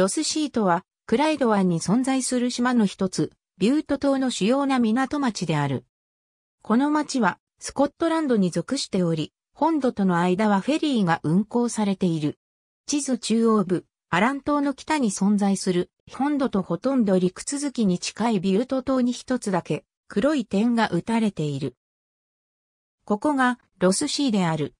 ロスシートは、クライド湾に存在する島の一つ、ビュート島の主要な港町である。この町は、スコットランドに属しており、本土との間はフェリーが運航されている。地図中央部、アラン島の北に存在する、本土とほとんど陸続きに近いビュート島に一つだけ、黒い点が打たれている。ここが、ロスシーである。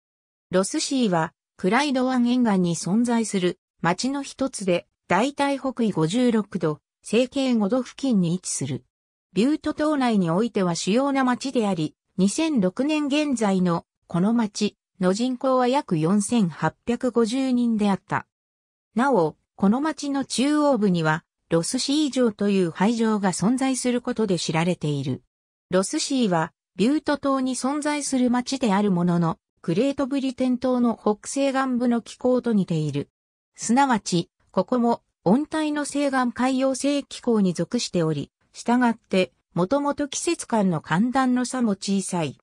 ロスシーは、クライド湾沿岸に存在する町の一つで、だいたい北緯56度、西経5度付近に位置する。ビュート島内においては主要な町であり、2006年現在のこの町の人口は約4850人であった。なお、この町の中央部には、ロスシー城という廃城が存在することで知られている。ロスシーは、ビュート島に存在する町であるものの、グレートブリテン島の北西岸部の気候と似ている。すなわち、ここも温帯の西岸海洋性気候に属しており、従って、もともと季節間の寒暖の差も小さい。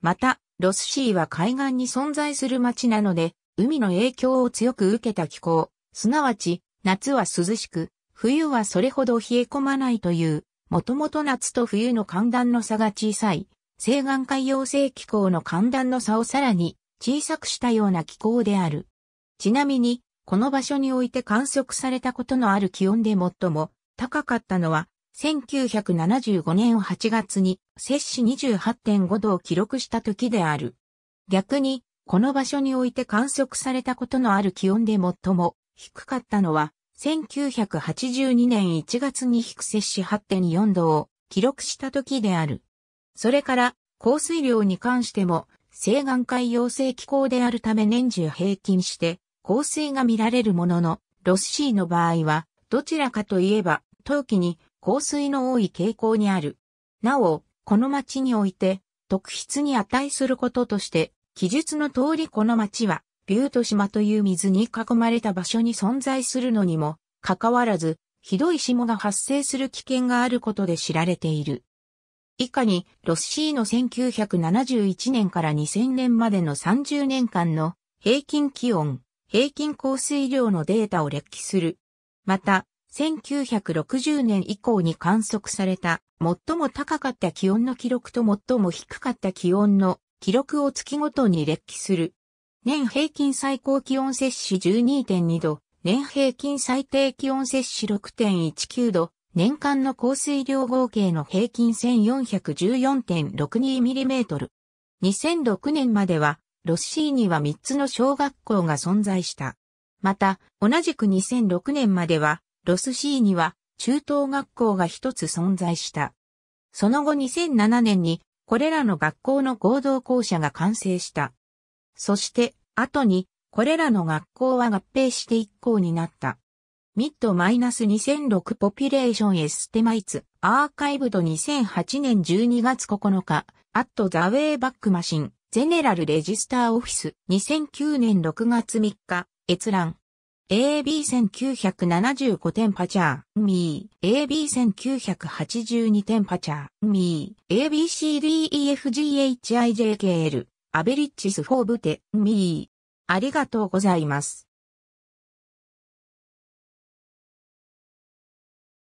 また、ロスシーは海岸に存在する町なので、海の影響を強く受けた気候、すなわち、夏は涼しく、冬はそれほど冷え込まないという、もともと夏と冬の寒暖の差が小さい、西岸海洋性気候の寒暖の差をさらに小さくしたような気候である。ちなみに、この場所において観測されたことのある気温で最も高かったのは、1975年8月に摂氏 28.5 度を記録した時である。逆に、この場所において観測されたことのある気温で最も低かったのは、1982年1月に摂氏 8.4 度を記録した時である。それから、降水量に関しても、西岸海洋性気候であるため年中平均して、降水が見られるものの、ロスシーの場合は、どちらかといえば、冬季に降水の多い傾向にある。なお、この町において、特筆に値することとして、記述の通りこの町は、ビュート島という水に囲まれた場所に存在するのにも、かかわらず、ひどい霜が発生する危険があることで知られている。以下に、ロスシーの1971年から2000年までの30年間の平均気温。平均降水量のデータを列記する。また、1960年以降に観測された、最も高かった気温の記録と最も低かった気温の記録を月ごとに列記する。年平均最高気温摂氏 12.2 度、年平均最低気温摂氏 6.19 度、年間の降水量合計の平均 1414.62mm。2006年までは、ロスシーには3つの小学校が存在した。また、同じく2006年までは、ロスシーには中等学校が1つ存在した。その後2007年に、これらの学校の合同校舎が完成した。そして、後に、これらの学校は合併して1校になった。ミッド-2006ポピュレーションエステマイツ、アーカイブド2008年12月9日、アットザウェイバックマシン。ゼネラルレジスターオフィス2009年6月3日閲覧 AB1975 テンパチャーミー AB1982 テンパチャーミー ABCDEFGHIJKL アベリッジスフォーブテミー。ありがとうございます。